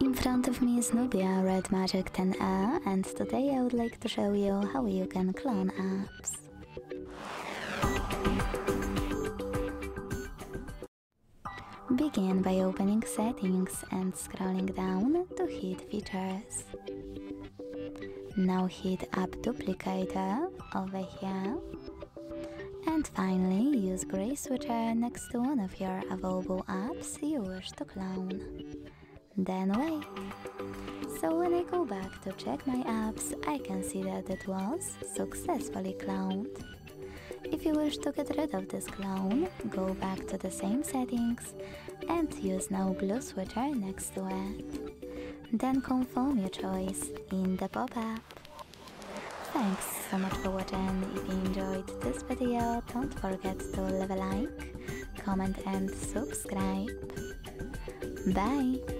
In front of me is Nubia Red Magic 10 Air, and today I would like to show you how you can clone apps. Begin by opening Settings and scrolling down to hit Features. Now hit App Duplicator over here. And finally use gray switcher next to one of your available apps you wish to clone. Then wait. So when I go back to check my apps, I can see that it was successfully cloned. If you wish to get rid of this clone, go back to the same settings and use now blue switcher next to it. Then confirm your choice in the pop-up. Thanks so much for watching. If you enjoyed this video, don't forget to leave a like, comment and subscribe. Bye!